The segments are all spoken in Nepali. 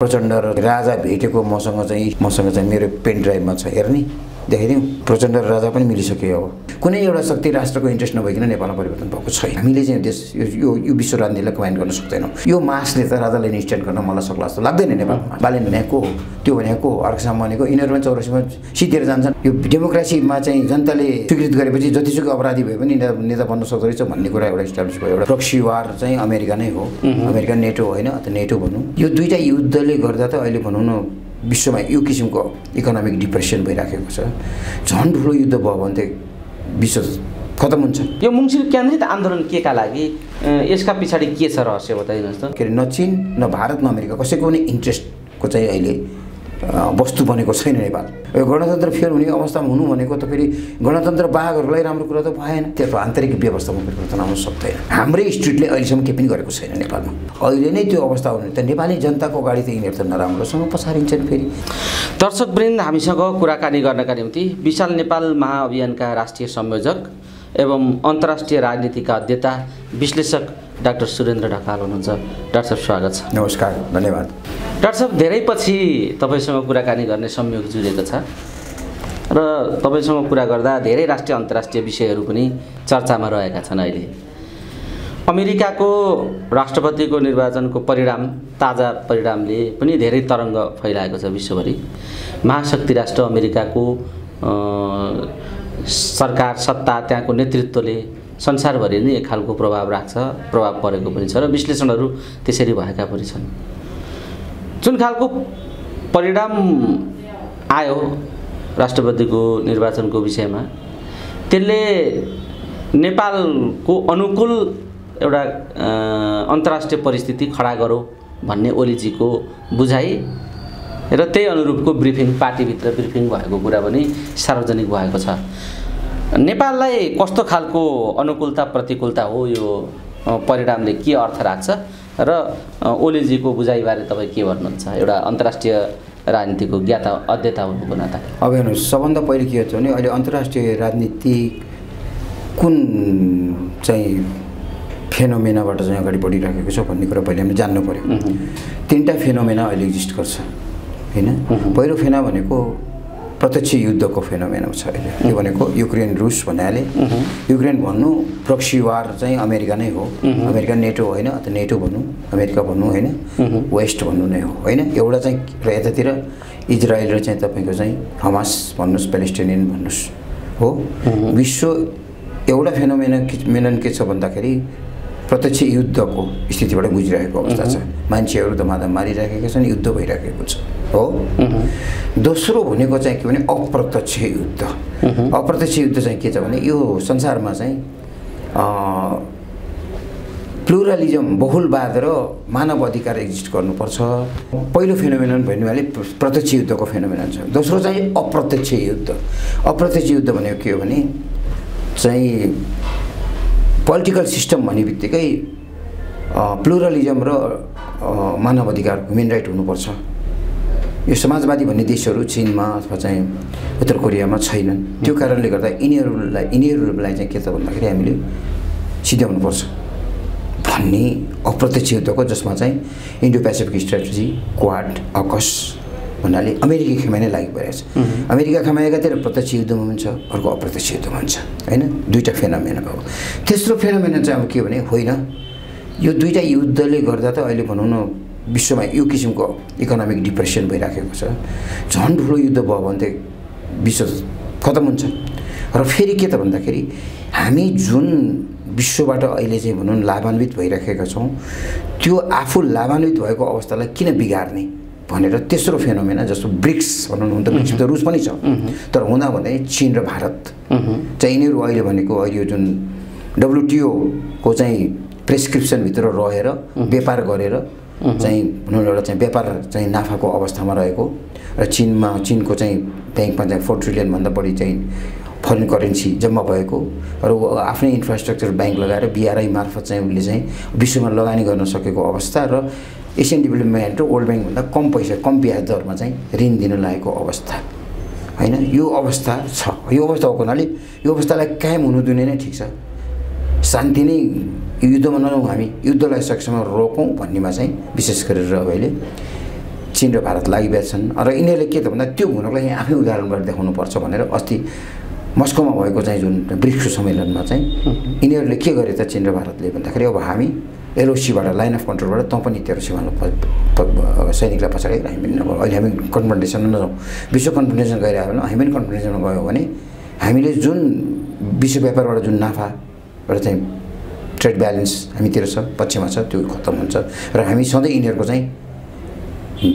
प्रचण्ड र राजा भेटेको मसँग चाहिँ मेरो पेन ड्राइभमा छ, हेर्ने देखाइदिउँ। प्रचण्ड र राजा पनि मिलिसक्यो। अब कुनै एउटा शक्ति राष्ट्रको इन्ट्रेस्ट नभइकन नेपालमा परिवर्तन भएको छैन। हामीले चाहिँ देश यो विश्व राजनीतिलाई कमान्ड गर्न सक्दैनौँ। यो मासले त राजाले निष्ठ्यान गर्न मलाई सक्ला जस्तो लाग्दैन। नेपालमा बालन भनेको हो, त्यो भनेको अर्को सामान्यको यिनीहरूमा 84मा सितेर जान्छन्। यो डेमोक्रेसीमा चाहिँ जनताले स्वीकृत गरेपछि जतिसुकै अपराधी भए पनि नेता बन्न सक्दो रहेछ भन्ने कुरा एउटा इस्टाब्लिस भयो। एउटा प्रक्सी वार चाहिँ अमेरिका नै हो, अमेरिका नेटो होइन त नेटो भनौँ। यो दुईटा युद्ध ले गर्दा त अहिले भनौँ न विश्वमा यो किसिमको इकोनोमिक डिप्रेसन भइराखेको छ। झन् ठुलो युद्ध भयो भने विश्व खतम हुन्छ। यो मुङ्सिर केन्द्रित आन्दोलन केका लागि, यसका पछाडि के छ रहस्य बताइदिनुहोस् त। के न चीन न भारत न अमेरिका कसैको पनि इन्ट्रेस्टको चाहिँ अहिले वस्तु बनेको छैन नेपाल। यो गणतन्त्र फेल हुने अवस्थामा हुनु भनेको त फेरि गणतन्त्र बाघहरूलाई राम्रो कुरा त भएन। त्यसको आन्तरिक व्यवस्थामा परिवर्तन आउन सक्दैन। हाम्रै स्टेटले अहिलेसम्म के पनि गरेको छैन नेपालमा। अहिले नै त्यो अवस्था हुने त नेपाली जनताको अगाडि त यिनीहरू त नराम्रोसँग पछारिन्छन्। फेरि दर्शकवृन्द, हामीसँग कुराकानी गर्नका निम्ति विशाल नेपाल महाअभियानका राष्ट्रिय संयोजक एवं अन्तर्राष्ट्रिय राजनीतिका अध्येता विश्लेषक डाक्टर सुरेन्द्र ढकाल हुनुहुन्छ। डाक्टर साहब, स्वागत छ। नमस्कार, धन्यवाद। डाक्टर साहब, धेरै पछि तपाईसँग कुराकानी गर्ने संयोग जुडेको छ र तपाईसँग कुरा गर्दा धेरै राष्ट्रिय अन्तर्राष्ट्रिय विषयहरू पनि चर्चामा रहेका छन्। अहिले अमेरिकाको राष्ट्रपतिको निर्वाचनको परिणाम, ताजा परिणामले पनि धेरै तरङ्ग फैलाएको छ विश्वभरि। महाशक्ति राष्ट्र अमेरिकाको सरकार, सत्ता, त्यहाँको नेतृत्वले संसारभरि नै एक खालको प्रभाव राख्छ, प्रभाव परेको पनि छ र विश्लेषणहरू त्यसरी भएका पनि छन्। जुन खालको परिणाम आयो राष्ट्रपतिको निर्वाचनको विषयमा, त्यसले नेपालको अनुकूल एउटा अन्तर्राष्ट्रिय परिस्थिति खडा गरौँ भन्ने ओलीजीको बुझाइ र त्यही अनुरूपको ब्रिफिङ, पार्टीभित्र ब्रिफिङ भएको कुरा पनि सार्वजनिक भएको छ। नेपाललाई कस्तो खालको अनुकूलता प्रतिकूलता हो, यो परिणामले के अर्थ राख्छ र ओलीजीको बुझाइबारे तपाईँ के भन्नुहुन्छ, एउटा अन्तर्राष्ट्रिय राजनीतिको ज्ञाता अध्येता हुनुको नाता। अब हेर्नुहोस्, सबभन्दा पहिले के छ भने अहिले अन्तर्राष्ट्रिय राजनीति कुन चाहिँ फेनोमेनाबाट चाहिँ अगाडि बढिराखेको छ भन्ने कुरा पहिले हामीले जान्नु पऱ्यो। तिनवटा फेनोमेना अहिले एक्जिस्ट गर्छ होइन। पहिलो फेना भनेको प्रत्यक्ष युद्धको फेनोमेना छ अहिले। यो भनेको युक्रेन रुस भन्नाले, युक्रेन भन्नु प्रक्सी वार चाहिँ अमेरिका नै हो, अमेरिका नेटो होइन त नेटो भन्नु, अमेरिका भन्नु होइन, वेस्ट भन्नु नै हो होइन। एउटा चाहिँ र यतातिर इजरायल र चाहिँ तपाईँको चाहिँ हमास भन्नुहोस्, प्यालेस्टिनियन भन्नुहोस् हो। विश्व एउटा फेनोमेनन के छ भन्दाखेरि प्रत्यक्ष युद्धको स्थितिबाट गुजिरहेको अवस्था छ। मान्छेहरू धमाधम मारिराखेका छन्, युद्ध भइराखेको छ हो। दोस्रो भनेको चाहिँ के भने अप्रत्यक्ष युद्ध। अप्रत्यक्ष युद्ध चाहिँ के छ भने यो संसारमा चाहिँ प्लुरालिजम, बहुलवाद र मानव अधिकार एक्जिस्ट गर्नुपर्छ। पहिलो फेनोमेनन भन्नाले प्रत्यक्ष युद्धको फेनोमेनन छ। दोस्रो चाहिँ अप्रत्यक्ष युद्ध। अप्रत्यक्ष युद्ध भनेको के हो भने चाहिँ पोलिटिकल सिस्टम भन्ने बित्तिकै प्लुरलिजम र मानव अधिकार, ह्युमन राइट हुनुपर्छ। यो समाजवादी भन्ने देशहरू चीनमा अथवा चाहिँ उत्तर कोरियामा छैनन्। त्यो कारणले गर्दा यिनीहरूलाई चाहिँ के छ भन्दाखेरि हामीले सिध्याउनुपर्छ भन्ने अप्रत्यक्ष युद्धको, जसमा चाहिँ Indo Pacific strategy, Quad, AUKUS भन्नाले अमेरिकी खेमा नै लागिपरेको छ। अमेरिका खेमाएकातिर प्रत्यक्ष युद्धमा हुन्छ, अर्को अप्रत्यक्ष युद्धमा हुन्छ होइन। दुईवटा फेनोमेना भयो। तेस्रो फेनोमेना चाहिँ अब के भने होइन, यो दुईवटा युद्धले गर्दा त अहिले भनौँ न विश्वमा यो किसिमको इकोनोमिक डिप्रेसन भइराखेको छ। झन् ठुलो युद्ध भयो भने त विश्व खतम हुन्छ। र फेरि के त भन्दाखेरि हामी जुन विश्वबाट अहिले चाहिँ भनौँ न लाभान्वित भइराखेका छौँ, त्यो आफू लाभान्वित भएको अवस्थालाई किन बिगार्ने भनेर तेस्रो फेनोमेना, जस्तो ब्रिक्स भनौँ न, हुन त ब्रिक्स त रुस पनि छ, तर हुँदा भन्दा चीन र भारत चाहिँ यिनीहरू अहिले भनेको अहिले जुन डब्लुटिओको चाहिँ प्रेस्क्रिप्सनभित्र रहेर व्यापार गरेर चाहिँ भनौँ न एउटा चाहिँ व्यापार चाहिँ नाफाको अवस्थामा रहेको र चीनमा चीनको चाहिँ ब्याङ्कमा चाहिँ 4 ट्रिलियनभन्दा बढी चाहिँ फरेन करेन्सी जम्मा भएको र आफ्नै इन्फ्रास्ट्रक्चर ब्याङ्क लगाएर BRI मार्फत चाहिँ उसले चाहिँ विश्वमा लगानी गर्न सकेको अवस्था र एसियन डेभलपमेन्ट र वर्ल्ड ब्याङ्कभन्दा कम पैसा, कम ब्याज दरमा चाहिँ ऋण दिन लागेको अवस्था होइन। यो अवस्था छ। यो अवस्था भएको हुनाले यो अवस्थालाई कायम हुनु दिने नै ठिक छ। शान्ति नै युद्धमा नजाउँ, हामी युद्धलाई सकेसम्म रोकौँ भन्नेमा चाहिँ विशेष गरेर अब अहिले चीन र भारत लागिरहेका छन् र यिनीहरूले के त भन्दा त्यो हुनको लागि आफै उदाहरणबाट देखाउनु पर्छ भनेर अस्ति मस्कोमा भएको चाहिँ जुन ब्रिक्स सम्मेलनमा चाहिँ यिनीहरूले के गरे त चीन र भारतले भन्दाखेरि अब हामी एलओसीबाट लाइन अफ कन्ट्रोलबाट तँ पनि तेरो सीमामा सैनिकलाई पछाडि हामी नभए अहिले हामी कन्फेडरेसनमा नजाउँ विश्व कन्फेडरेसन गइरहेको भने हामी पनि कन्फेडरेसनमा गयो भने हामीले जुन विश्व व्यापारबाट जुन नाफा र चाहिँ ट्रेड ब्यालेन्स हामीतिर छ पक्षमा छ त्यो खत्तम हुन्छ र हामी सधैँ यिनीहरूको चाहिँ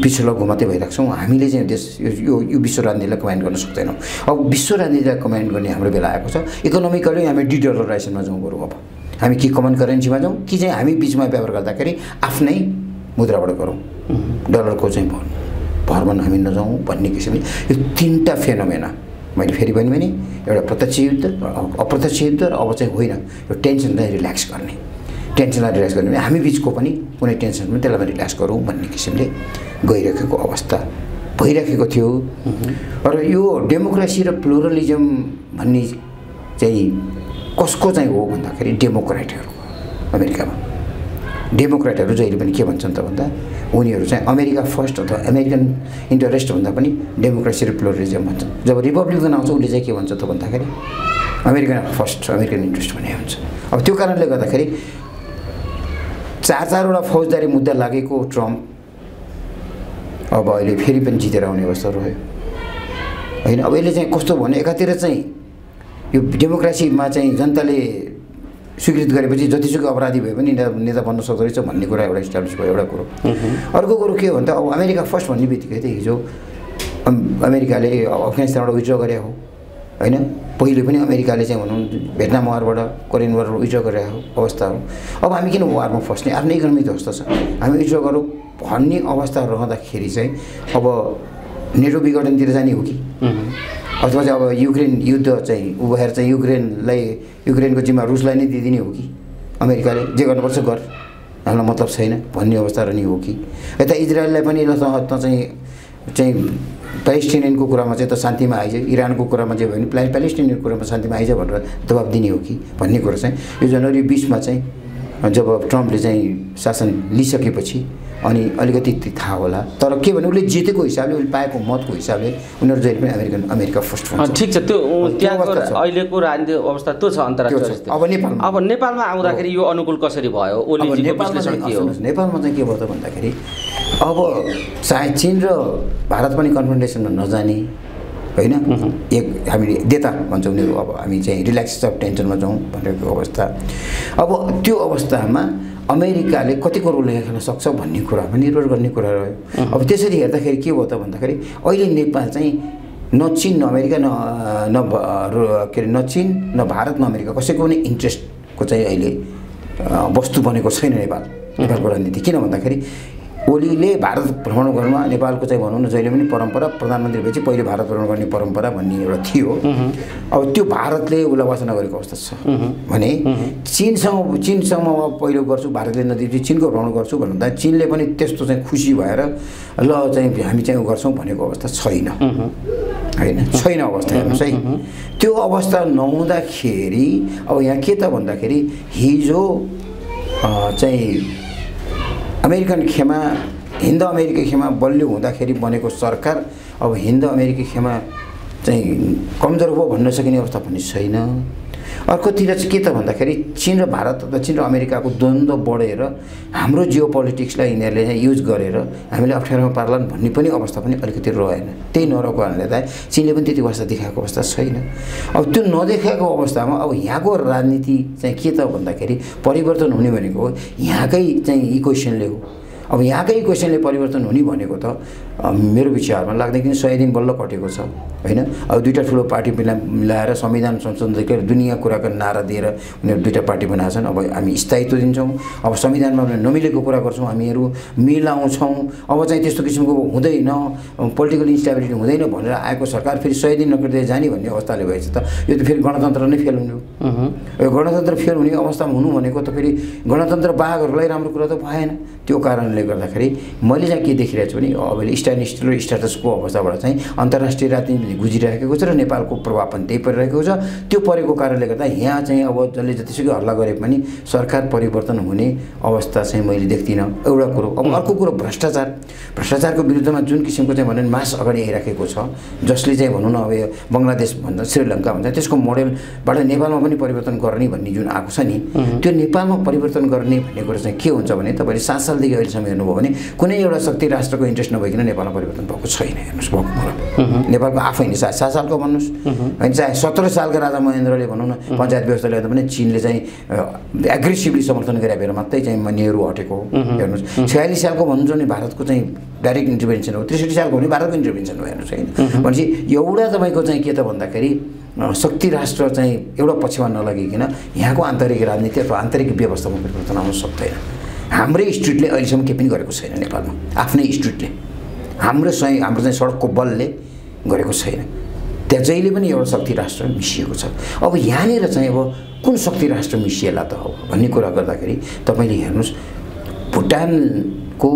पिछलोको मात्रै भइरहेको छौँ हामीले चाहिँ देश यो विश्व राजनीतिलाई कमान्ड गर्न सक्दैनौँ अब विश्व राजनीतिलाई कमान्ड गर्ने हाम्रो बेला आएको छ इकोनोमिकली हामी डिडलराइजेसनमा जाउँ बरु अब हामी के कमन करेन्सीमा जाउँ कि चाहिँ हामी बिचमा व्यापार गर्दाखेरि आफ्नै मुद्राबाट गरौँ डलरको चाहिँ भरमा हामी नजाउँ भन्ने किसिमले यो तीनटा फेनोमेना मैले फेरि पनि भने एउटा प्रत्यक्ष युद्ध अप्रत्यक्ष युद्ध र अब चाहिँ होइन यो टेन्सनलाई रिल्याक्स गर्ने टेन्सनलाई रिल्याक्स गर्ने हामी बिचको पनि कुनै टेन्सन पनि त्यसलाई रिल्याक्स गरौँ भन्ने किसिमले गइरहेको अवस्था भइरहेको थियो र यो डेमोक्रेसी र प्लुरलिजम भन्ने चाहिँ कसको चाहिँ हो भन्दाखेरि डेमोक्रेटहरु अमेरिकामा डेमोक्रेटहरु जहिले पनि के भन्छन् त भन्दा उनीहरु चाहिँ अमेरिका फर्स्ट अथवा अमेरिकन इन्टरेस्ट भन्दा पनि डेमोक्रेसी र प्लुरलिजम भन्छन् जब रिपब्लिकन आउँछ उले चाहिँ के भन्छ त भन्दाखेरि अमेरिकन फर्स्ट अमेरिकन इन्टरेस्ट भन्ने हुन्छ अब त्यो कारणले गर्दाखेरि चारवटा फौजदारी मुद्दा लागेको ट्रम्प अब अहिले फेरि पनि जितेर आउने अवस्था रह्यो हैन अब यसले चाहिँ कस्तो भने एकातिर चाहिँ यो डेमोक्रेसीमा चाहिँ जनताले स्वीकृत गरेपछि जतिसुकै अपराधी भए पनि नेता बन्न सक्दो रहेछ भन्ने कुरा एउटा इस्टाब्लिस भयो एउटा कुरो अर्को कुरो के हो भन्दा अब अमेरिका फर्स्ट भन्ने बित्तिकै त हिजो अमेरिकाले अफगानिस्तानबाट विथड्र गरे हो हैन पहिले पनि अमेरिकाले चाहिँ भनौं भियतनाम वारबाट कोरियन वारबाट विथड्र गरे हो अवस्था हो अब हामी किन वारमा फस्ने आफ्नो इकोनोमी ध्वस्त छ हामी विथड्र गरौँ भन्ने अवस्था रहँदाखेरि चाहिँ अब नेटो विघटनतिर जाने हो कि अथवा चाहिँ अब युक्रेन युद्ध चाहिँ उभएर चाहिँ युक्रेनको जिम्मा रुसलाई नै दिदिने हो कि अमेरिकाले जे गर्नुपर्छ गर हामीलाई मतलब छैन भन्ने अवस्था रहने हो कि यता इजरायललाई पनि न त चाहिँ प्यालेस्टिनियनको कुरामा चाहिँ त शान्तिमा आइज इरानको कुरामा जे भयो भने प्यालेस्टिनियनको कुरामा शान्तिमा आइज भनेर दबाब दिने हो कि भन्ने कुरो चाहिँ यो जनवरी 20 मा चाहिँ जब ट्रम्पले चाहिँ शासन लिइसकेपछि अनि अलिकति थाहा होला तर के भने उले जितेको हिसाबले उले पाएको मतको हिसाबले उनीहरु जहिले पनि अमेरिका फर्स्ट हुन्छ ठीक छ त्यो त्यहाँको अहिलेको राजनीतिक अवस्था त्यो छ अन्तर्राष्ट्रिय अब नेपालमा आउँदाखेरि यो अनुकूल कसरी भयो ओलीजीको विश्लेषण के हो नेपालमा चाहिँ के भयो त भन्दाखेरि अब चाहे चीन र भारत पनि कन्फेडरेसनमा नजाने हैन एक हामीले देता भन्छौँ नि अब हामी चाहिँ रिल्याक्स अफ टेन्सनमा जाउँ भनेको अवस्था अब त्यो अवस्थामा अमेरिकाले कतिको रोल लेख्न सक्छ भन्ने कुरामा निर्भर गर्ने कुरा रह्यो अब त्यसरी हेर्दाखेरि के भयो त भन्दाखेरि अहिले नेपाल चाहिँ न चीन न अमेरिका न चीन न भारत न अमेरिका कसैको नै इन्ट्रेस्टको चाहिँ अहिले वस्तु बनेको छैन नेपालको राजनीति किन भन्दाखेरि ओलीले भारत भ्रमण गर्नमा नेपालको चाहिँ भनौँ न जहिले पनि परम्परा प्रधानमन्त्री भएपछि पहिले भारत भ्रमण गर्ने परम्परा भन्ने एउटा थियो अब त्यो भारतले उसलाई वासना गरेको अवस्था छ भने चीनसँग म पहिलो गर्छु भारतले नदिएपछि चीनको भ्रमण गर्छु भन्दा चीनले पनि त्यस्तो चाहिँ खुसी भएर ल चाहिँ हामी चाहिँ गर्छौँ भनेको अवस्था छैन अवस्था हेर्नुहोस् है त्यो अवस्था नहुँदाखेरि अब यहाँ के त भन्दाखेरि हिजो चाहिँ अमेरिकन खेमा हिन्द अमेरिकी खेमा बलियो हुँदाखेरि बनेको सरकार अब हिन्द अमेरिकी खेमा चाहिँ कमजोर हो भन्न सकिने अवस्था पनि छैन अर्कोतिर चाहिँ के त भन्दाखेरि चीन र भारत अथवा चीन र अमेरिकाको द्वन्द्व बढेर हाम्रो जियोपोलिटिक्सलाई यिनीहरूले चाहिँ युज गरेर हामीले अप्ठ्यारोमा पार्लान् भन्ने पनि अवस्था पनि अलिकति रहेन त्यही नरहेको कारणले त चीनले पनि त्यति अवस्था देखाएको अवस्था छैन अब त्यो नदेखाएको अवस्थामा अब यहाँको राजनीति चाहिँ के त भन्दाखेरि परिवर्तन हुने भनेको यहाँकै चाहिँ इक्वेसनले हो अब यहाँकै इक्वेसनले परिवर्तन हुने भनेको त मेरो विचारमा लाग्दैन 100 दिन बल्ल कटेको छ हैन अब दुईटा ठुलो पार्टी मिलाएर संविधान संशोधनले दुनिया कुराको नारा दिएर उनीहरु दुईटा पार्टी बनाछन् अब हामी स्थायित्व दिन्छौँ अब संविधानमा नमिलेको कुरा गर्छौँ हामीहरु मिलाउँछौँ अब चाहिँ त्यस्तो किसिमको हुँदैन पोलिटिकल इन्स्टेबिलिटी हुँदैन भनेर आएको सरकार फेरि 100 दिन नकट्दै जाने भन्ने अवस्थाले भएछ त यो त फेरि गणतन्त्र नै फेल हुने हो गणतन्त्र फेल हुने अवस्थामा हुनु भनेको त फेरि गणतन्त्र बाहकहरुलाई राम्रो कुरा त भएन। त्यो कारणले गर्दाखेरि मैले चाहिँ के देखिरहेछु भने अहिले स्ट्याटसको अवस्थाबाट चाहिँ अन्तर्राष्ट्रिय राजनीतिले गुजिरहेको छ र नेपालको प्रभाव पनि त्यही परिरहेको छ। त्यो परेको कारणले गर्दा यहाँ चाहिँ अब जसले जतिसुकै हल्ला गरे पनि सरकार परिवर्तन हुने अवस्था चाहिँ मैले देख्दिनँ। एउटा कुरा, अब अर्को कुरा भ्रष्टाचारको विरुद्धमा जुन किसिमको चाहिँ भन्ने मास अगाडि आइराखेको छ, जसले चाहिँ भन्नु न अब यो बंगलादेश भन्दा श्रीलङ्का भन्दा त्यसको मोडेलबाट नेपालमा पनि परिवर्तन गर्ने भन्ने जुन आएको छ नि, त्यो नेपालमा परिवर्तन गर्ने भन्ने कुरा चाहिँ के हुन्छ भने तपाईले 7 सालदेखि अहिलेसम्म हेर्नुभयो भने कुनै एउटा शक्ति राष्ट्रको इन्ट्रेस्ट नभइकन नेपालमा परिवर्तन भएको छैन। हेर्नुस् भएको कुरा नेपालको आफै नि 7 सालको भन्नुस् हैन, चाहे 17 सालका राजा महेन्द्रले भन्नु न पञ्चायत व्यवस्था ल्याउँदा पनि चीनले चाहिँ एग्रेसिभली समर्थन गरे बेर मात्रै चाहिँ मनेहरू हटेको। हेर्नुस् 46 सालको भन्नुहुन्छ नि भारतको चाहिँ डाइरेक्ट इन्टरभेन्सन हो, 63 सालको भने भारतको इन्टरभेन्सन हो। हेर्नुस् हैन, भनेपछि एउटा तपाईको चाहिँ के त भन्दाखेरि शक्ति राष्ट्र चाहिँ एउटा पक्षमा नलागिकन यहाँको आन्तरिक राजनीति अथवा आन्तरिक व्यवस्थामा परिवर्तन आउन सक्दैन। हाम्रै स्ट्रिटले अहिलेसम्म के पनि गरेको छैन नेपालमा, आफ्नै स्ट्रिटले हाम्रो चाहिँ सडकको बलले गरेको छैन। त्यहाँ जहिले पनि एउटा शक्ति राष्ट्र मिसिएको छ। अब यहाँनिर चाहिँ अब कुन शक्ति राष्ट्र मिसिएला त हो भन्ने कुरा गर्दाखेरि तपाईले हेर्नुस् भुटानको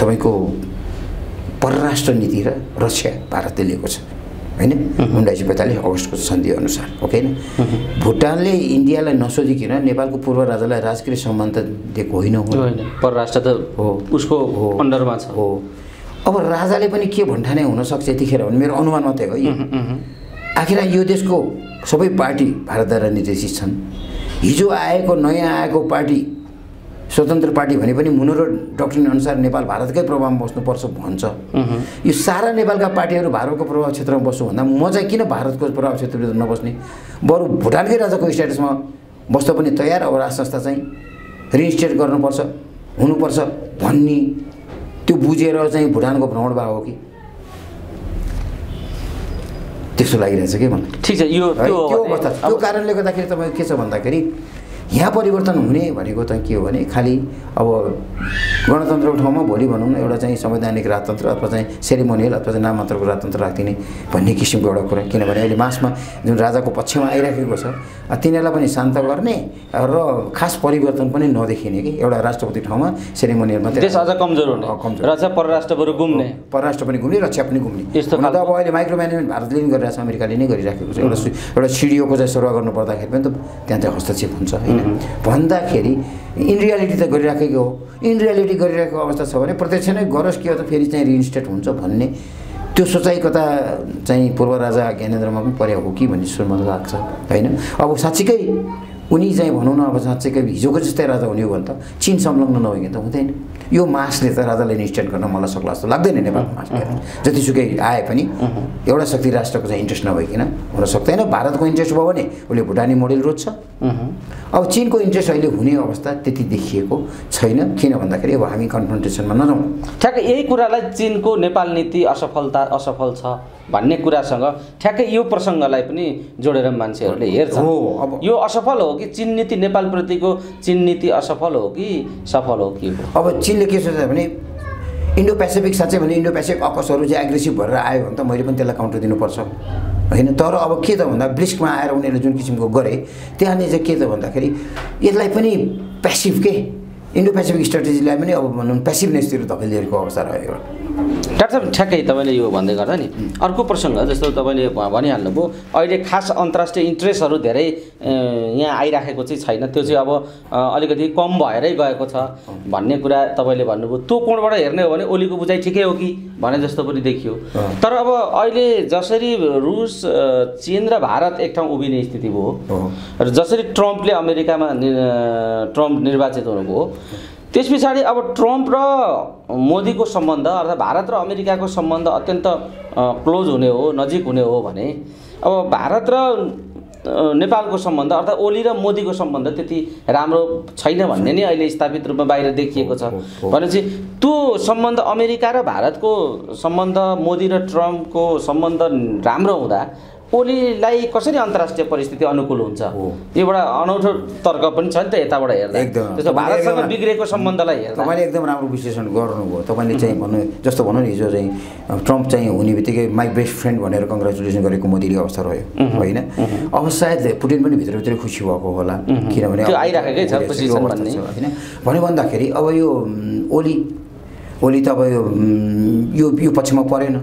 तपाईको परराष्ट्र नीति र रक्षा भारतले लिएको छ हैन 1945 अगस्टको सन्धि अनुसार। ओके न, भुटानले इन्डियालाई नसोधिकन नेपालको पूर्व राजालाई राजकीय सम्मान त दिएको होइन, परराष्ट्र त हो, उसको अन्डरमा छ हो। अब राजाले पनि के भन्ठाने हुन सक्छ यतिखेर भने मेरो अनुमान मात्रै हो। आखिर यो देशको सबै पार्टी भारतद्वारा निर्देशित छन्। हिजो आएको नयाँ आएको पार्टी स्वतन्त्र पार्टी भने पनि मुनोरो डक्ट्रिन अनुसार नेपाल भारतकै प्रभावमा बस्नुपर्छ भन्छ। यो सारा नेपालका पार्टीहरू भारतको प्रभाव क्षेत्रमा बस्नु भन्दा म चाहिँ किन भारतको प्रभाव क्षेत्रभित्र नबस्ने, बरु भुटानकै राजाको स्ट्याटसमा बस्न पनि तयार। अब राष्ट्र संस्था चाहिँ रिइन्स्टेट गर्नुपर्छ हुनुपर्छ भन्ने त्यो बुझेर चाहिँ भुटानको भ्रमण भा हो कि त्यसो लागिरहेछ के भन्नु। ठीक छ, यो त्यो अवस्था त्यो कारणले गर्दाखेरि तपाईँ के छ भन्दाखेरि यहाँ परिवर्तन हुने भनेको त के हो भने खाली अब गणतन्त्रको ठाउँमा भोलि भनौँ न एउटा चाहिँ संवैधानिक राजतन्त्र अथवा चाहिँ सेरेमोनियल अथवा चाहिँ नाममात्रको राजतन्त्र राखिदिने भन्ने किसिमको एउटा कुरा। किनभने अहिले मासमा जुन राजाको पक्षमा आइराखेको छ तिनीहरूलाई पनि शान्त गर्ने र खास परिवर्तन पनि नदेखिने कि एउटा राष्ट्रपति ठाउँमा सेरेमोनियल मात्रै देश अझ कमजोर हुने, राजा परराष्ट्रबाट घुम्ने, परराष्ट्र पनि घुम्ने, रक्षा पनि घुम्ने। अब अहिले माइक्रो म्यानेजमेन्ट भारतले नै गरिरहेको छ, अमेरिकाले नै गरिराखेको छ। एउटा सिडिओको चाहिँ सुरुवात गर्नु पर्दाखेरि पनि त त्यहाँ चाहिँ हस्तक्षेप हुन्छ भन्दाखेरि इन रियालिटी त गरिराखेको हो। इन रियालिटी गरिराखेको अवस्था छ भने प्रत्यक्ष नै गरोस् कि हो त फेरि चाहिँ रिइन्स्टेट हुन्छ भन्ने त्यो सोचाइ कता चाहिँ पूर्व राजा ज्ञानेन्द्रमा पनि पर्या हो कि भन्ने सुन्न मन लाग्छ हैन। अब साँच्चीकै उनी चाहिँ भनौँ न अब साँच्चैकै हिजोको जस्तै राजा हुने हो भने त चीन संलग्न नभइकन त हुँदैन। यो मासले त राजालाई इन्स्टेन्ट गर्न मलाई सक्ला जस्तो लाग्दैन। नेपालको मास जतिसुकै आए पनि एउटा शक्ति राष्ट्रको चाहिँ इन्ट्रेस्ट नभइकन हुन सक्दैन। भारतको इन्ट्रेस्ट भयो भने उसले भुटानी मोडेल रोज्छ। अब चीनको इन्ट्रेस्ट अहिले हुने अवस्था त्यति देखिएको छैन। किन भन्दाखेरि अब हामी कन्फ्रन्टेसनमा नजाउँ। ठ्याक्कै यही कुरालाई चीनको नेपाल नीति असफल छ भन्ने कुरासँग ठ्याक्कै यो प्रसङ्गलाई पनि जोडेर मान्छेहरूले हेर्छ। अब यो असफल हो कि चीन नीति, नेपालप्रतिको चीन नीति असफल हो कि सफल हो कि? अब चीनले के सोच्छ भने इन्डो पेसिफिक, साँच्चै भने इन्डो पेसिफिक अकसहरू चाहिँ एग्रेसिभ भएर आयो भने त मैले पनि त्यसलाई काउन्टर दिनुपर्छ हैन। तर अब के त भन्दा ब्रिक्समा आएर उनीहरूले जुन किसिमको गरे त्यहाँले चाहिँ के त भन्दाखेरि यसलाई पनि पेसिभ के इन्डो पेसिफिक स्ट्राटेजीलाई पनि अब भनौँ पेसिभनेसतिर धकेलिदिएको अवस्था रह्यो। डाक्टर साहब ठ्याक्कै तपाईँले यो भन्दै गर्दा नि अर्को प्रसङ्ग जस्तो तपाईँले भनिहाल्नुभयो अहिले खास अन्तर्राष्ट्रिय इन्ट्रेस्टहरू धेरै यहाँ आइराखेको चाहिँ छैन, त्यो चाहिँ अब अलिकति कम भएरै गएको छ भन्ने कुरा तपाईँले भन्नुभयो। त्यो कोणबाट हेर्ने हो भने ओलीको बुझाइ ठिकै हो कि भने जस्तो पनि देखियो। तर अब अहिले जसरी रुस, चीन र भारत एक ठाउँ उभिने स्थिति भयो र जसरी ट्रम्पले अमेरिकामा ट्रम्प निर्वाचित हुनुभयो त्यस पछाडि अब ट्रम्प र मोदीको सम्बन्ध अर्थात् भारत र अमेरिकाको सम्बन्ध अत्यन्त क्लोज हुने हो, नजिक हुने हो भने अब भारत र नेपालको सम्बन्ध अर्थात् ओली र मोदीको सम्बन्ध त्यति राम्रो छैन भन्ने नै अहिले स्थापित रूपमा बाहिर देखिएको छ। भनेपछि त्यो सम्बन्ध अमेरिका र भारतको सम्बन्ध, मोदी र ट्रम्पको सम्बन्ध राम्रो हुँदा ओलीलाई कसरी अन्तर्राष्ट्रिय परिस्थिति अनुकूल हुन्छ यो एउटा अनौठो तर्क पनि छ नि त यताबाट हेर्दा त्यसो भारतसँग बिग्रेको सम्बन्धलाई हेर्दा तपाईले एकदम राम्रो विश्लेषण गर्नुभयो तपाईले चाहिँ भन्नु जस्तो भन्नु नि हिजो चाहिँ ट्रम्प चाहिँ हुने बित्तिकै माइ बेस्ट फ्रेन्ड भनेर कंग्रेचुलेसन गरेको मोदीले अवस्था रह्यो हैन अब सायद पुटिन पनि भित्रभित्र खुसी भएको होला किनभने त्यो आइराखेकै छ पोजिसन भन्ने हैन भने भन्दाखेरि अब यो ओली त अब यो पक्षमा परेन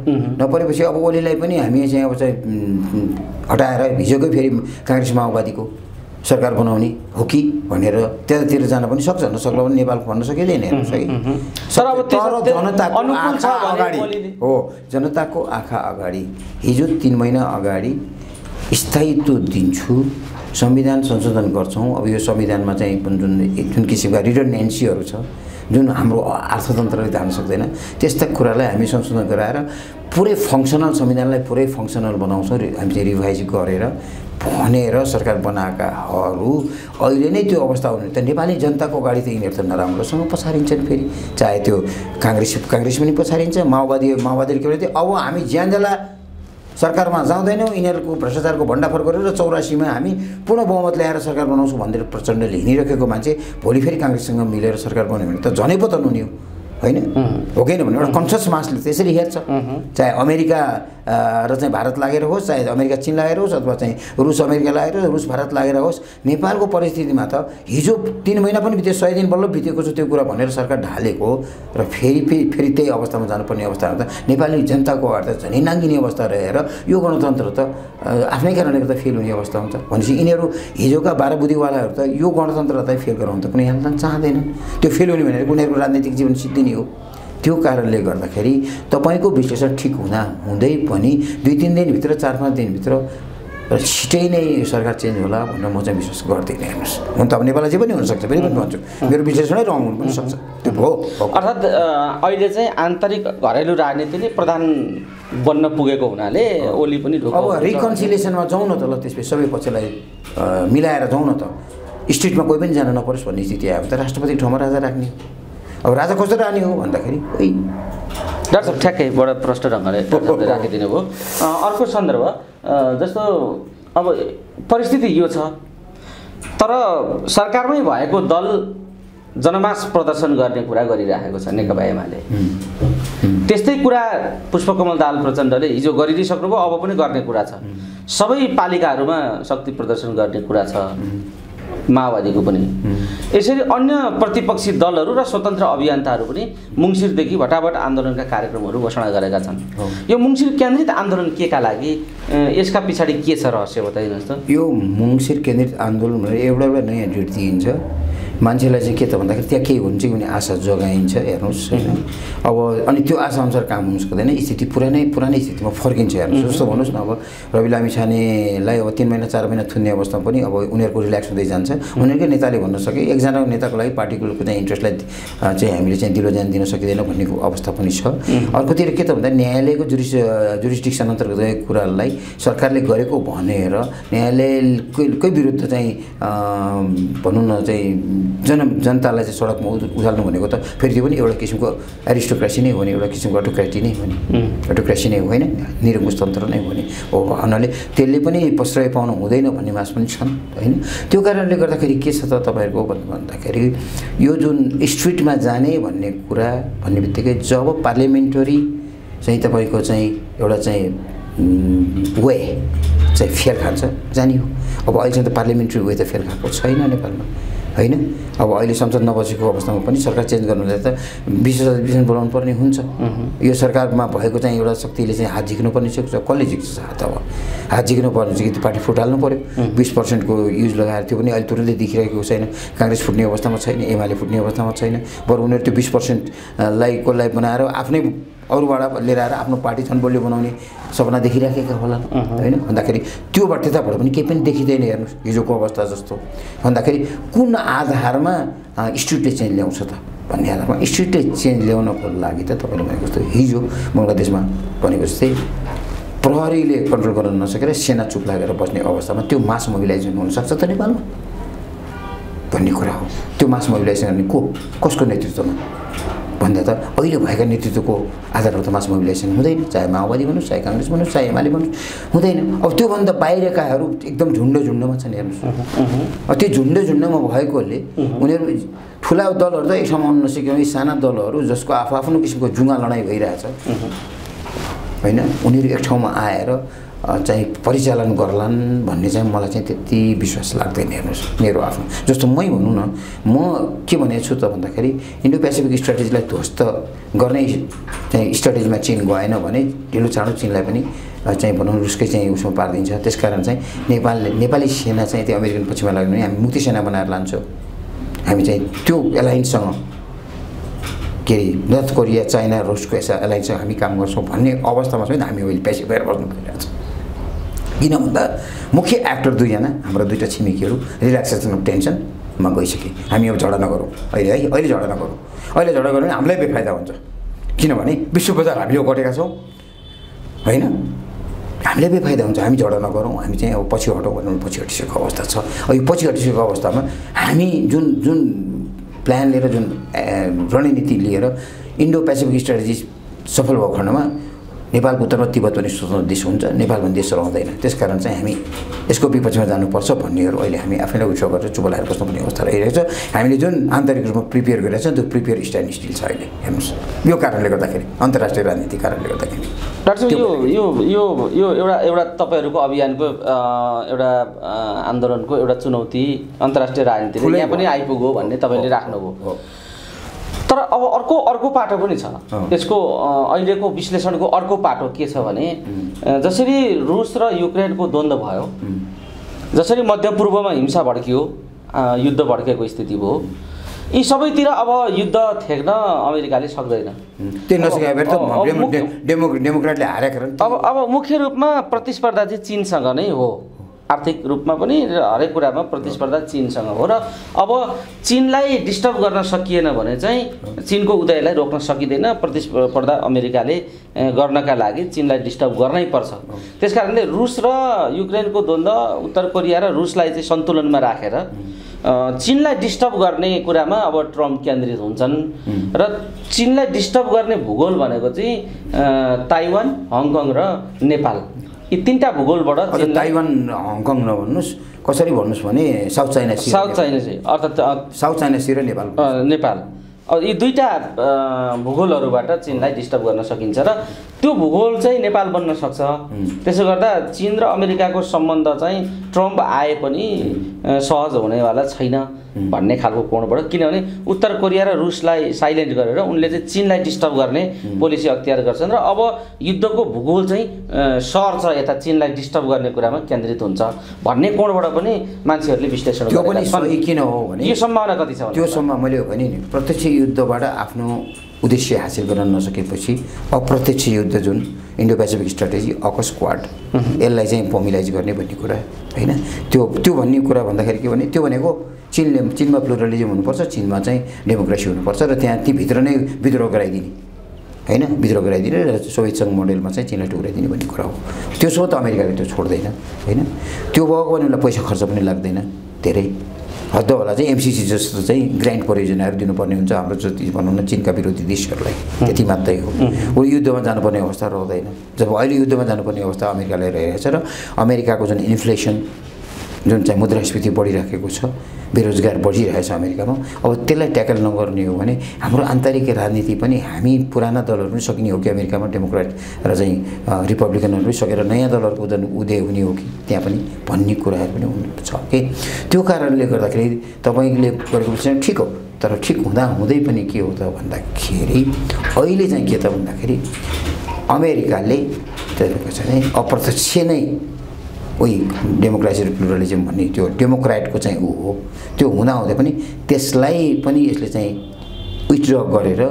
नपरेपछि अब ओलीलाई पनि हामी चाहिँ अब चाहिँ हटाएर हिजोकै फेरि कांग्रेस माओवादीको सरकार बनाउने हो कि भनेर त्यतातिर जान पनि सक्छ नसक्ला पनि नेपाल भन्न सकिदैन हेर्नुस् है तर अब जनताको अनुकूल छ अगाडि हो जनताको आँखा अगाडि हिजो 3 महिना अगाडि स्थायित्व दिन्छु संविधान संशोधन गर्छौं अब यो संविधानमा चाहिँ जुन किसिमका रिडन्डेन्सीहरु छ जुन हाम्रो अर्थतन्त्रले धान्न सक्दैन त्यस्ता कुरालाई हामी संशोधन गराएर पुरै फंक्सनल संविधानलाई पुरै फंक्सनल बनाउँछौं हामी चाहिँ रिभाइज गरेर भनेर सरकार बनाएकाहरु अहिले नै त्यो अवस्था हुनु त नेपाली जनताको अगाडि त यिनीहरु त नराम्रोसँग पछारिन्छन् फेरि चाहे त्यो कांग्रेस पनि पछारिन्छ माओवादीले के भने अब हामी ज्यानजला सरकारमा जाउँदैनौ यिनीहरुको भ्रष्टाचारको भण्डाफोर गरेर 84 मा हामी पुनः बहुमत ल्याएर सरकार बनाउँछौं भनेर प्रचण्डले हिँडिरहेको मान्छे भोलि फेरि कांग्रेससँग मिलेर सरकार बनाउने भने त झनै पतन हुने हैन हो किन भने एउटा कन्सियस मासले त्यसरी हेर्छ चाहे अमेरिका र चाहिँ भारत लागेर होस् चाहे अमेरिका चीन लागेर होस् अथवा चाहिँ रुस अमेरिका लागेर रुस भारत लागेर होस् नेपालको परिस्थितिमा त हिजो 3 महिना पनि बित्यो 100 दिन बल्ल बितेको छ त्यो कुरा भनेर सरकार ढालेको र फेरि त्यही अवस्थामा जानुपर्ने अवस्था हुँदा नेपाली जनताको अर्थ झनै नाङ्गिने अवस्था रहेर यो गणतन्त्र त आफ्नै कारणले गर्दा फेल हुने अवस्था हुन्छ भनेपछि यिनीहरु हिजोका बारबुदीवालाहरु त यो गणतन्त्रलाई फेल गराउन त कुनै हालतमा चाहदैनन् त्यो फेल हुने भनेको उनीहरुको राजनीतिक जीवन सिद्धिने हो त्यो कारणले गर्दाखेरि तपाईको विश्लेषण ठीक हुँदा हुँदै पनि 2-3 दिन भित्र 4-5 दिन भित्र छिटै नै सरकार चेन्ज होला भनेर म चाहिँ विश्वास गर्दिनँ हेर्नुस् हुन त अब नेपालले जे पनि हुन सक्छ फेरि पनि भन्छु मेरो विश्लेषणै रङ हुन पनि सक्छ त्यो हो अर्थात अहिले चाहिँ आन्तरिक घरेलु राजनीतिले प्रधान बन्न पुगेको हुनाले ओली पनि ढोका अब रिकन्सिलिएसनमा जाउँ न त ल त्यसपछि सबै पक्षलाई मिलाएर जाउँ न त स्टेटमा कोही पनि जान नपरोस् भन्ने स्थिति आयो त राष्ट्रपति ठाउँमा राजा राख्ने अब राजा कसरी रानी हो भन्दाखेरि ओइ डाक्टर साहब ठ्याक्कै बडा प्रष्ट ढंगले राखिदिनु भो अर्को सन्दर्भ जस्तो अब परिस्थिति यो छ तर सरकारमै भएको दल जनमास प्रदर्शन गर्ने कुरा गरिरहेको छ नेकपा एमाले त्यस्तै कुरा पुष्पकमल दाहाल प्रचण्डले हिजो गरिदिइ सक्नुभयो अब पनि गर्ने कुरा छ सबै पालिकाहरुमा शक्ति प्रदर्शन गर्ने कुरा छ माओवादीको पनि यसरी अन्य प्रतिपक्षी दलहरु र स्वतन्त्र अभियानताहरु पनि मुंगसिरदेखि भटाभट आन्दोलनका कार्यक्रमहरु घोषणा गरेका छन् यो मुंगसिर केन्द्रित आन्दोलन केका लागि यसका पछाडी के छ रहस्य बताइदिनुस् त यो मुंगसिर केन्द्रित आन्दोलन भनेर एउटा नयाँ ड्युटी दिइन्छ मान्छेलाई चाहिँ के त भन्दाखेरि त्यहाँ के हुन्छ भन्ने आशा जगाइन्छ हेर्नुस् हैन अब अनि त्यो आशा अनुसार काम हुन सक्दैन स्थिति पुरानै स्थितिमा फर्किन्छ हेर्नुस् जस्तो भन्नुस् न अब रवि लामिछानेलाई अब 3 महिना 4 महिना थुन्ने अवस्था पनि अब उनीहरुको रिल्याक्स हुँदै जान्छ उनीहरुकै नेताले भन्न सके एकजना नेताको लागि पार्टीको चाहिँ इन्ट्रेस्टलाई चाहिँ हामीले चाहिँ दिलोजान दिन सकिदैन भन्ने अवस्था पनि छ अर्कोतिर के त भन्दा न्यायालयको जुरिस्डिक्सन अन्तर्गत गएको कुरालाई सरकारले गरेको भनेर न्यायालयकै विरुद्ध चाहिँ भन्नु न चाहिँ जनतालाई चाहिँ सडकमा उतार्नु भनेको त फेरि त्यो पनि एउटा किसिमको एरिस्टोक्रेसी नै हो नि एउटा किसिमको अटोक्रेटी नै हो नि अटोक्रेसी नै होइन निरङ्कुश तन्त्र नै हो नि हो भन्नाले त्यसले पनि प्रश्रय पाउनु हुँदैन भन्ने मास पनि छन् हैन त्यो कारणले गर्दाखेरि के छ त तपाईहरुको भन्दाखेरि यो जुन स्ट्रीटमा जाने भन्ने कुरा भन्ने बित्तिकै जब पार्लियामेन्टरी चाहिँ तपाईको चाहिँ एउटा चाहिँ वे चाहिँ फेल खान्छ जानियो अब अहिले त पार्लियामेन्टरी वे त फेल खाएको छैन नेपालमा हैन अब अहिले संसद नबसेको अवस्थामा पनि सरकार चेन्ज गर्नुले त विशेष अधिवेशन बोलाउन पर्ने हुन्छ यो सरकारमा भएको चाहिँ एउटा शक्तिले चाहिँ हात झिक्नु पर्ने छ कसले झिक्छ हात झिक्नु पर्ने छ कि पार्टी फुटाल्नु पर्यो 20% को युज लगाएर त्यो पनि अहिले तुरुन्तै देखिरहेको छैन कांग्रेस फुट्ने अवस्थामा छैन एमाले फुट्ने अवस्थामा छैन बरु उनीहरु त्यो 20% लाई कोलाई बनाएर आफ्नै अरुबाट लिएर आएर आफ्नो पार्टी छनबोल्य बनाउने सपना देखिराखेका होला हैन भन्दाखेरि त्यो बाध्यताबाट पनि केही पनि देखिदैन हेर्नुस् हिजोको अवस्था जस्तो भन्दाखेरि कुन आधारमा स्ट्रीटले चेन्ज ल्याउँछ त भन्ने आधारमा स्ट्रीटले चेन्ज ल्याउनको लागि त तपाईले भनेको जस्तो हिजो बंगलादेशमा भनेको जस्तै प्रहरीले कन्ट्रोल गर्न नसकेर सेना चुप लागेर बस्ने अवस्थामा त्यो मास मोबिलाइजेसन हुन सक्छ त नेपालमा भन्ने कुरा हो त्यो मास मोबिलाइजेसन गर्ने कसको नेतृत्वमा भन्दा त अहिले भएका नेतृत्वको आधारमा मास मोबिलाइजेसन हुँदैन, चाहे माओवादी भन्नुस् चाहे कांग्रेस भन्नुस् चाहे एमाले भन्नुस् हुँदैन। अब त्यो भन्दा बाहिरकाहरू एकदम झुण्ड झुण्डमा छन् हेर्नुस्। अब त्यो झुण्ड झुण्डमा भएकोले उनीहरु ठूला दलहरु त एक समाउन नसकेको साना दलहरु जसको आफआफ्नो किसिमको जुंगा लडाई भइरहेछ हैन, उनीहरु एक ठाउँमा आएर चाहिँ परिचालन गर्लान् भन्ने चाहिँ मलाई चाहिँ त्यति विश्वास लाग्दैन हेर्नुस्। मेरो आफ्नो जस्तो मै भन्नु न, म के भनेछु त भन्दाखेरि इन्डो पेसिफिक स्ट्र्याटेजीलाई ध्वस्त गर्ने चाहिँ स्ट्र्याटेजीमा चीन गएन भने ढिलो चाँडो चीनलाई पनि चाहिँ भनौं रुसकै चाहिँ उसमा पार्दिन्छ। त्यसकारण चाहिँ नेपाली सेना चाहिँ त्यो अमेरिकन पक्षमा लाग्यो भने हामी मुक्ति सेना बनाएर लान्छौं। हामी चाहिँ त्यो एलायन्ससँग के नर्थ कोरिया चाइना रुसको एसा एलायन्ससँग हामी काम गर्छौं भन्ने अवस्थामा समेत हामी अहिले पेसिफिक भएर बस्नु परिरहेछ। किन भन्दा मुख्य एक्टर दुईजना हाम्रो दुईटा छिमेकीहरू रिल्याक्सेसन अफ टेन्सनमा गइसके। हामी अब झगडा नगरौं अहिले है, अहिले झगडा नगरौं। अहिले झगडा गर्यो भने हामीलाई बेफाइदा हुन्छ, किनभने विश्व बजार हामीले ओगटेका छौं हैन, हामीलाई बेफाइदा हुन्छ। हामी झगडा नगरौं, हामी चाहिँ अब पछि हटौं भन्नु पछि हटिसकेको अवस्था छ। यो पछि हटिसकेको अवस्थामा हामी जुन जुन प्लान लिएर जुन रणनीति लिएर इन्डो पेसिफिक स्ट्र्याटेजी सफल भएको खण्डमा नेपालको उत्तरमा तिब्बत पनि स्वतन्त्र देश हुन्छ, नेपाल भन्ने देश रहँदैन। त्यसकारण चाहिँ हामी यसको विपक्षमा जानुपर्छ भन्नेहरू अहिले हामी आफैलाई उठ्यो गरेर चुबलाएर बस्नुपर्ने अवस्था रहेको छ। हामीले जुन आन्तरिक रूपमा प्रिपेयर गरेका छौँ त्यो प्रिपेयर स्ट्यान्ड स्टिल छ अहिले हेर्नुहोस्। यो कारणले गर्दाखेरि अन्तर्राष्ट्रिय राजनीतिक कारणले गर्दाखेरि डाक्टर यो एउटा तपाईँहरूको अभियानको एउटा आन्दोलनको एउटा चुनौती अन्तर्राष्ट्रिय राजनीतिले यहाँ पनि आइपुग्यो भन्ने तपाईँले राख्नुभयो। तर अब अर्को पाटो पनि छ यसको, अहिलेको विश्लेषणको अर्को पाटो के छ भने जसरी रुस र युक्रेनको द्वन्द्व भयो, जसरी मध्यपूर्वमा हिंसा भड्कियो, युद्ध भड्केको स्थिति भयो, यी सबैतिर अब युद्ध थ्याक्न अमेरिकाले सक्दैन। डेमोक्रेटले हारेको र अब मुख्य रूपमा प्रतिस्पर्धा चाहिँ चीनसँग नै हो, आर्थिक रूपमा पनि हरेक कुरामा प्रतिस्पर्धा चीनसँग हो। र अब चीनलाई डिस्टर्ब गर्न सकिएन भने चाहिँ चीनको उदयलाई रोक्न सकिँदैन। प्रतिस्पर्धा अमेरिकाले गर्नका लागि चीनलाई डिस्टर्ब गर्नै पर्छ। त्यसकारणले रुस र युक्रेनको द्वन्द्व उत्तर कोरिया र रुसलाई चाहिँ सन्तुलनमा राखेर चीनलाई डिस्टर्ब गर्ने कुरामा अब ट्रम्प केन्द्रित हुन्छन् र चीनलाई डिस्टर्ब गर्ने भूगोल भनेको चाहिँ ताइवान, हङकङ र नेपाल, यी तीनटा भूगोलबाट ताइवान हङकङ नभन्नुस्, कसरी भन्नुस् भने साउथ चाइना सी अर्थात् साउथ चाइना सी र नेपाल अब यी दुईटा भूगोलहरूबाट चीनलाई डिस्टर्ब गर्न सकिन्छ र त्यो भूगोल चाहिँ नेपाल बन्न सक्छ। त्यसो गर्दा चीन र अमेरिकाको सम्बन्ध चाहिँ ट्रम्प आए पनि सहज हुनेवाला छैन भन्ने खालको कोणबाट, किनभने उत्तर कोरिया र रुसलाई साइलेन्ट गरेर उनले चाहिँ चीनलाई डिस्टर्ब गर्ने पोलिसी अख्तियार गर्छन् र अब युद्धको भूगोल चाहिँ सर्छ यता चीनलाई डिस्टर्ब गर्ने कुरामा केन्द्रित हुन्छ भन्ने कोणबाट पनि मान्छेहरूले विश्लेषण गर्छन्। किन हो भने यो सम्भावना कति छ भने त्यो सम्म मैले हो भने प्रत्यक्ष युद्धबाट आफ्नो उद्देश्य हासिल गर्न नसकेपछि अप्रत्यक्ष युद्ध जुन Indo Pacific strategy AUKUS Quad यसलाई चाहिँ फर्मुलाइज गर्ने भन्ने कुरा हैन, त्यो भन्ने कुरा भन्दाखेरि के भने त्यो भनेको चीनमा प्लुरलिजम हुनुपर्छ, चीनमा चाहिँ डेमोक्रेसी हुनुपर्छ र त्यहाँ भित्र नै विद्रोह गराइदिने हैन, विद्रोह गराइदिने र सोभियत संघ मोडेलमा चाहिँ चीनलाई टुक्राइदिने भन्ने कुरा हो। त्यो सोच अमेरिकाले त्यो छोड्दैन हैन, त्यो भएको भने उनीलाई पैसा खर्च पनि लाग्दैन धेरै हद होला चाहिँ एमसीसी जस्तो चाहिँ ग्रान्ड परियोजनाहरू दिनुपर्ने हुन्छ हाम्रो जति भनौँ न चीनका विरोधी देशहरूलाई, त्यति मात्रै हो। ऊ युद्धमा जानुपर्ने अवस्था रहँदैन जब अहिले युद्धमा जानुपर्ने अवस्था अमेरिकाले रहेको छ। र अमेरिकाको जुन इन्फ्लेसन जुन चाहिँ मुद्रास्फीति बढिराखेको छ, बेरोजगार बढिरहेछ अमेरिकामा, अब त्यसलाई ट्याकल नगर्ने हो भने हाम्रो आन्तरिक राजनीति पनि हामी पुराना दलहरू पनि सकिने हो कि अमेरिकामा डेमोक्रेट र चाहिँ रिपब्लिकनहरू पनि सकेर नयाँ दलहरूको उदय हुने हो कि त्यहाँ पनि भन्ने कुराहरू पनि छ कि त्यो कारणले गर्दाखेरि तपाईँले गरेको विषय ठिक हो। तर ठिक हुँदै पनि के हो त भन्दाखेरि अहिले चाहिँ के त भन्दाखेरि अमेरिकाले त्यहाँको चाहिँ अप्रत्यक्ष नै उही डेमोक्रेसी र प्लुरलिजम भन्ने त्यो डेमोक्रेटको चाहिँ ऊ हो, त्यो हुँदाहुँदै पनि त्यसलाई पनि यसले चाहिँ विथड्र गरेर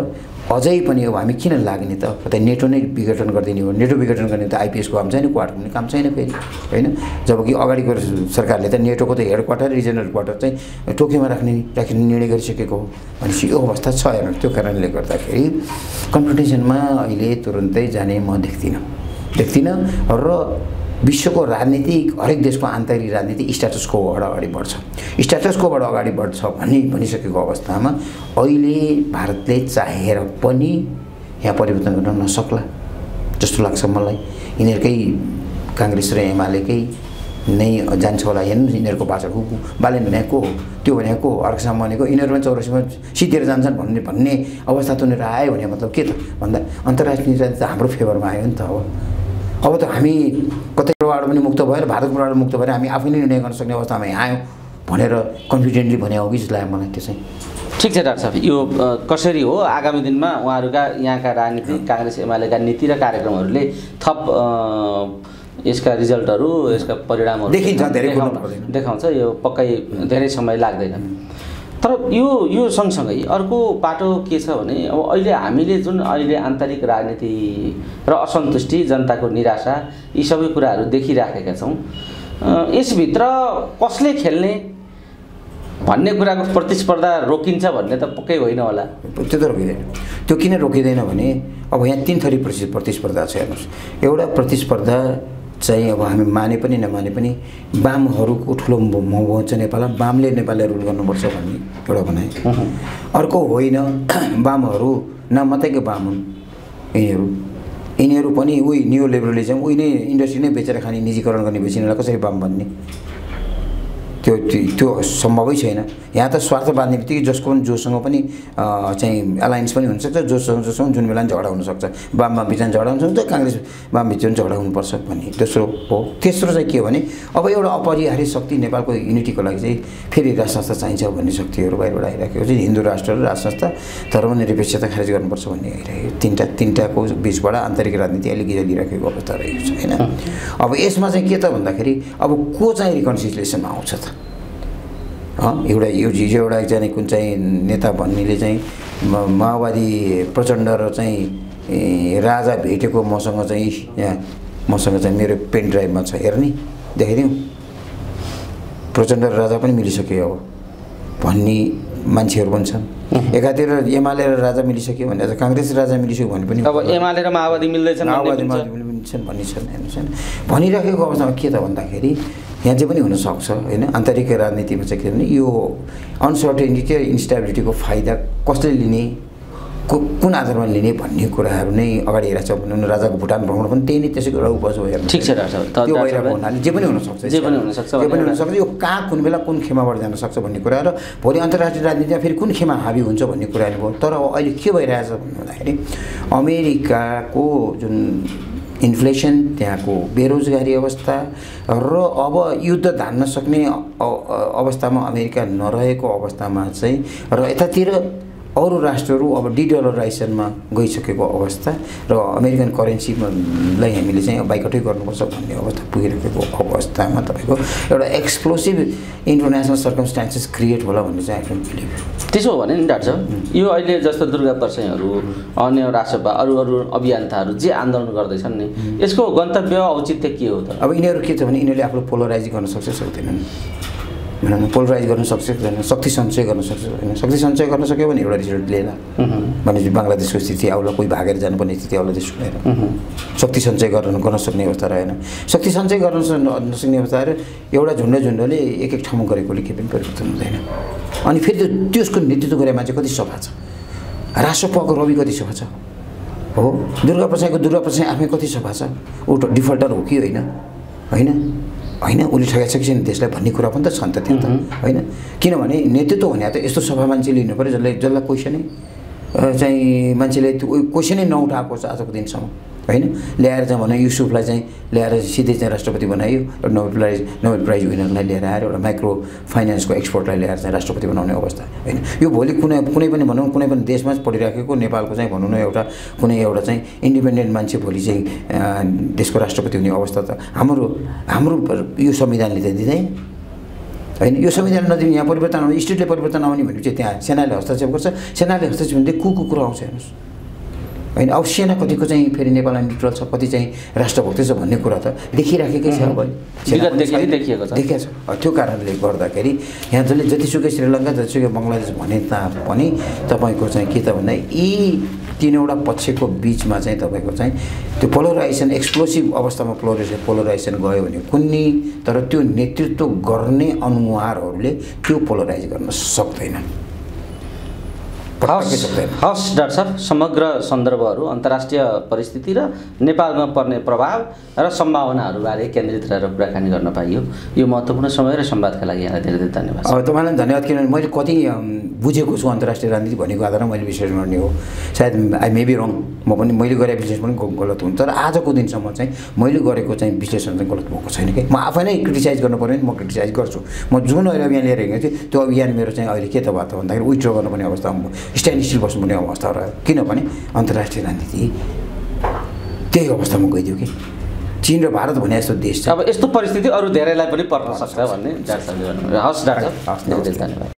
अझै पनि अब हामी किन लाग्ने त, कतै नेटो नै विघटन गरिदिने हो। नेटो विघटन गर्ने त आइपिएसको काम छैन, क्वाडको पनि काम छैन फेरि हैन, जबकि अगाडिको सरकारले त नेटोको त हेड क्वार्टर रिजनल क्वार्टर चाहिँ टोकियोमा राख्ने निर्णय गरिसकेको हो। भनेपछि यो अवस्था छ हेर्नु। त्यो कारणले गर्दाखेरि कन्फ्रोन्टेसनमा अहिले तुरुन्तै जाने म देख्दिनँ र विश्वको राजनीति हरेक देशको आन्तरिक राजनीति स्ट्याटस कोबाट अगाडि बढ्छ, स्ट्याटस कोबाट अगाडि बढ्छ भन्ने भनिसकेको अवस्थामा अहिले भारतले चाहेर पनि यहाँ परिवर्तन गर्न नसक्ला जस्तो लाग्छ मलाई। यिनीहरुकै कांग्रेस र एमालेकै नै जान्छ होला, हेर्नु यिनीहरुको भाषा बालेन भनेको त्यो भनेको अर्को सामान्यको यिनीहरुमा चौरसीमा सितेर जान्छन् भन्ने अवस्था त उनीहरु आयो भने मतलब के त भन्दा अन्तर्राष्ट्रिय राजनीति त हाम्रो फेभरमा आयो नि त। अब त हामी कतैबाट पनि मुक्त भएर भारतबाट मुक्त भएर हामी आफैले निर्णय गर्न सक्ने अवस्थामा आयौं भनेर कन्फिडेन्टली भने हो कि जस्तो लाग्यो मलाई। त्यो चाहिँ ठीक छ डाक्टर साहब, यो कसरी हो आगामी दिनमा उहाँहरुका यहाँका राजनीतिक कांग्रेस एमालेका नीति र कार्यक्रमहरुले थप यसका रिजल्टहरु यसका परिणामहरु देखिन्छ, धेरै देखाउँछ, यो पक्कै धेरै समय लाग्दैन। तर यो सँगसँगै अर्को बाटो के छ भने अब अहिले हामीले जुन अहिले आन्तरिक राजनीति र असन्तुष्टि जनताको निराशा यी सबै कुराहरु देखिराखेका छौं, यसभित्र कसले खेल्ने भन्ने कुराको प्रतिस्पर्धा रोकिन्छ भन्ने त पक्कै होइन होला। त्यो त रोकिदैन। त्यो किन रोकिदैन भने अब यहाँ तीन थरी प्रतिस्पर्धा छ। हेर्नुस्, एउटा प्रतिस्पर्धा चाहिँ अब हामी माने पनि नमाने पनि बामहरुको ठुलो मोह छ नेपालमा, बामले नेपाललाई रुल गर्नुपर्छ भन्ने एउटा भनाइ। अर्को होइन, बामहरु नमतैको बाम हुन् यिनीहरु, यिनीहरु पनि उही न्यू लिबरलिजम उही नै इन्डस्ट्री नै बेचेर खाने निजीकरण गर्ने बेचिनेलाई कसरी बाम भन्ने त्यो सम्भवै छैन। यहाँ त स्वार्थ बाँध्ने बित्तिकै जसको पनि जोसँग पनि चाहिँ अलायन्स पनि हुन सक्छ, जोसँग जुन बेला झगडा हुन सक्छ, बाममा बिचन झगडा हुन सक्छ, कांग्रेस बाम बिचन झगडा हुनुपर्छ भन्ने दोस्रो हो। तेस्रो चाहिँ के हो भने अब एउटा अपरिहार्य शक्ति नेपालको युनिटीको लागि चाहिँ फेरि राष्ट्र संस्था चाहिन्छ भन्ने शक्तिहरु बाहिरबाट आइराखेको छ। हिन्दू राष्ट्र र राष्ट्र संस्था धर्मनिरपेक्षता खारेज गर्नुपर्छ भन्ने आइराखेको तीनटाको बीचबाट आन्तरिक राजनीति अहिले गिरालिराखेको अवस्था रहेको छ हैन। अब यसमा चाहिँ के त भन्दाखेरि अब को चाहिँ रिकन्सिलिएसनमा आउँछ त? एउटा हिजो एउटा एकजना कुन चाहिँ नेता भन्नेले चाहिँ माओवादी प्रचण्ड र चाहिँ राजा भेटेको मसँग चाहिँ मेरो पेन ड्राइभमा छ, हेर्ने देखाइदिउँ, प्रचण्ड र राजा पनि मिलिसक्यो अब भन्ने मान्छेहरु पनि छन्। एकातिर एमाले र राजा मिलिसक्यो भने त कांग्रेस राजा मिलिसक्यो भने पनि अब एमाले र माओवादी मिल्दैछन्, माओवादी मिल्छन् भन्ने छन् हैन। भनिराखेको अवस्थामा के त भन्दाखेरि यहाँ जे पनि हुन सक्छ हैन। आन्तरिक राजनीतिमा चाहिँ के भने यो अनसर्टेनिटी इन्स्टेबिलिटीको फाइदा कसले लिने, कुन आधारमा लिने भन्ने कुराहरु नै अगाडि हेरेछ भने राजाको भुटान भ्रमण पनि त्यही नै त्यसैको एउटा उपज हो। हेर्नु ठीक छ डाक्टर साहब, त्यो भइरहेको हुनाले जे पनि हुन सक्छ, यो कहाँ कुन बेला कुन खेमाबाट जान सक्छ भन्ने कुरा र भोलि अन्तर्राष्ट्रिय राजनीतिमा फेरि कुन खेमा हावी हुन्छ भन्ने कुरा हो। तर अहिले के भइरहेछ भन्दाखेरि अमेरिकाको जुन इन्फ्लेसन, त्यहाँको बेरोजगारी अवस्था र अब युद्ध धान्न सक्ने अवस्थामा अमेरिका नरहेको अवस्थामा चाहिँ र यतातिर अरू राष्ट्रहरू अब डिडलराइजेसनमा गइसकेको अवस्था र अमेरिकन करेन्सीलाई हामीले चाहिँ बाइकटै गर्नुपर्छ भन्ने अवस्था पुगिरहेको अवस्थामा तपाईको एउटा एक्सप्लोसिभ इन्टरनेसनल सर्कमस्टान्सेस क्रिएट होला भन्ने चाहिँ आफ्नो बिलिभ। त्यसो हो भने नि डाक्टर साहब, यो अहिले जस्तो दुर्गा प्रसाईहरू अन्य राष्ट्रसभा अरू अभियन्ताहरू जे आन्दोलन गर्दैछन् नि यसको गन्तव्य औचित्य के हो त? अब यिनीहरू के छ भने यिनीहरूले आफ्नो पोलराइज गर्न सक्छ सक्दैनन्, पोलराइज गर्न सक्छ सक्दैन, शक्ति सञ्चय गर्न सक्छ होइन। शक्ति सञ्चय गर्न सक्यो भने एउटा रिजल्ट लिएला भनेपछि बङ्गलादेशको स्थिति आउला, कोही भागेर जानुपर्ने स्थिति आउला, देशको लिएर शक्ति सञ्चय गर्न सक्ने अवस्था रहेन। शक्ति सञ्चय गर्न नसक्ने अवस्था आएर एउटा झुन्डले एक ठाउँमा गरेकोले के पनि परिवर्तन हुँदैन। अनि फेरि त्यसको नेतृत्व गरे मान्छे कति सफा छ, राष्ट्रपतिको रवि कति सफा छ, हो दुर्गा प्रसाईको आफै कति सफा छ, ऊ डिफल्टर हो कि होइन होइन होइन उसले ठगाइसकेछ नि त्यसलाई भन्ने कुरा पनि त छ नि त त्यहाँ त होइन। किनभने नेतृत्व हुने त यस्तो सफा मान्छे लिनु पर्यो जसलाई क्वेसनै चाहिँ मान्छेले त्यो क्वेसनै नउठाएको छ आजको दिनसम्म होइन। ल्याएर चाहिँ भने युसुफलाई चाहिँ ल्याएर सिधै चाहिँ राष्ट्रपति बनायो, नोबेल प्राइज विनरलाई ल्याएर आएर एउटा माइक्रो फाइनेन्सको एक्सपर्टलाई ल्याएर चाहिँ राष्ट्रपति बनाउने अवस्था होइन। यो भोलि कुनै पनि भनौँ कुनै पनि देशमा पढिराखेको नेपालको चाहिँ भनौँ न एउटा चाहिँ इन्डिपेन्डेन्ट मान्छे भोलि चाहिँ देशको राष्ट्रपति हुने अवस्था त हाम्रो यो संविधानले त दिँदैन होइन। यो संविधान नदिने यहाँ परिवर्तन आउने, स्टेटले परिवर्तन आउने भनेपछि त्यहाँ सेनाले हस्तक्षेप गर्छ, सेनाले हस्तक्षेप हुँदै कुको कुरा आउँछ। हेर्नुहोस् होइन, अब सेना कतिको चाहिँ फेरि नेपालमा न्युट्रल छ, कति चाहिँ राष्ट्रभक्ति छ भन्ने कुरा त देखिराखेकै छ, देखिएको छ। त्यो कारणले गर्दाखेरि यहाँ जसले जतिसुकै श्रीलङ्का जतिसुकै बङ्गलादेश भने तापनि तपाईँको चाहिँ के त भन्दा यी तीनवटा पक्षको बीचमा चाहिँ तपाईको चाहिँ त्यो पोलराइजेसन एक्सप्लोसिभ अवस्थामा पोलराइजेसन गयो भने कुन्नी तर त्यो नेतृत्व गर्ने अनुहारहरुले त्यो पोलराइज गर्न सक्दैनन् पटक्कै सक्दैन। हस् डाक्टर सर, समग्र सन्दर्भहरु अन्तर्राष्ट्रिय परिस्थिति र नेपालमा पर्ने प्रभाव र सम्भावनाहरु बारे केन्द्रित रहेर कुराकानी गर्न पाइयो। यो महत्त्वपूर्ण समय र संवादका लागि यहाँलाई धेरै धेरै धन्यवाद। अब तपाईलाई धन्यवाद, किनभने मैले कति बुझेको छु अन्तर्राष्ट्रिय राजनीति भनेको आधारमा मैले विश्लेषण गर्ने हो। सायद आई मे बी रङ, म पनि मैले गरेको विश्लेषण पनि गलत हुन्छ, तर आजको दिनसम्म चाहिँ मैले गरेको चाहिँ विश्लेषण चाहिँ गलत भएको छैन के। म आफै नै क्रिटिसाइज गर्नु पर्यो भने म क्रिटिसाइज गर्छु। म जुन अहिले अभियान लिएर हिँडेको थिएँ त्यो अभियान मेरो चाहिँ अहिले के त भयो त भन्दाखेरि विथड्र गर्नुपर्ने अवस्थामा स्ट्यान्ड स्टिल बस्नुपर्ने अवस्था रह्यो, किनभने अन्तर्राष्ट्रिय राजनीति त्यही अवस्थामा गइदियो कि चीन र भारत भने यस्तो देश छ। अब यस्तो परिस्थिति अरू धेरैलाई पनि पर्न सक्छ भन्ने डाक्टरले भन्नुभयो। हस् डाक्टर, धेरै धेरै धन्यवाद।